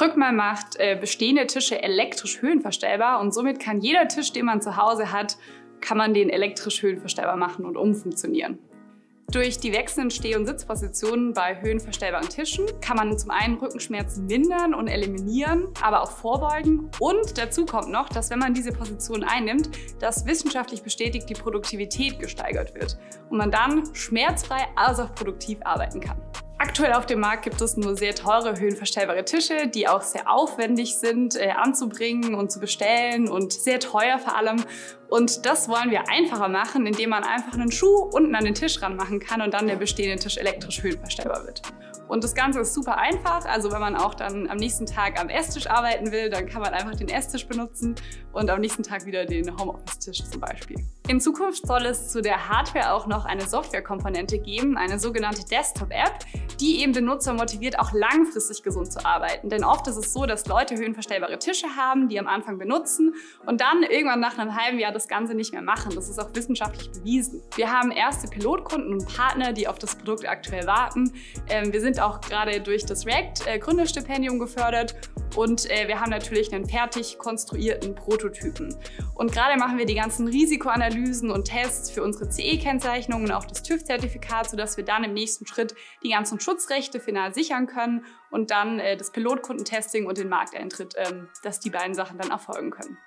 Rückmal macht bestehende Tische elektrisch höhenverstellbar und somit kann jeder Tisch, den man zu Hause hat, kann man den elektrisch höhenverstellbar machen und umfunktionieren. Durch die wechselnden Steh- und Sitzpositionen bei höhenverstellbaren Tischen kann man zum einen Rückenschmerzen mindern und eliminieren, aber auch vorbeugen. Und dazu kommt noch, dass wenn man diese Position einnimmt, dass wissenschaftlich bestätigt die Produktivität gesteigert wird und man dann schmerzfrei als auch produktiv arbeiten kann. Aktuell auf dem Markt gibt es nur sehr teure höhenverstellbare Tische, die auch sehr aufwendig sind anzubringen und zu bestellen und sehr teuer vor allem. Und das wollen wir einfacher machen, indem man einfach einen Schuh unten an den Tisch ranmachen kann und dann der bestehende Tisch elektrisch höhenverstellbar wird. Und das Ganze ist super einfach, also wenn man auch dann am nächsten Tag am Esstisch arbeiten will, dann kann man einfach den Esstisch benutzen und am nächsten Tag wieder den Homeoffice-Tisch zum Beispiel. In Zukunft soll es zu der Hardware auch noch eine Softwarekomponente geben, eine sogenannte Desktop-App, die eben den Nutzer motiviert, auch langfristig gesund zu arbeiten. Denn oft ist es so, dass Leute höhenverstellbare Tische haben, die am Anfang benutzen und dann irgendwann nach einem halben Jahr das Ganze nicht mehr machen. Das ist auch wissenschaftlich bewiesen. Wir haben erste Pilotkunden und Partner, die auf das Produkt aktuell warten. Wir sind auch gerade durch das React Gründerstipendium gefördert und wir haben natürlich einen fertig konstruierten Prototypen. Und gerade machen wir die ganzen Risikoanalysen und Tests für unsere CE-Kennzeichnung und auch das TÜV-Zertifikat, sodass wir dann im nächsten Schritt die ganzen Schutzrechte final sichern können und dann das Pilotkundentesting und den Markteintritt, dass die beiden Sachen dann erfolgen können.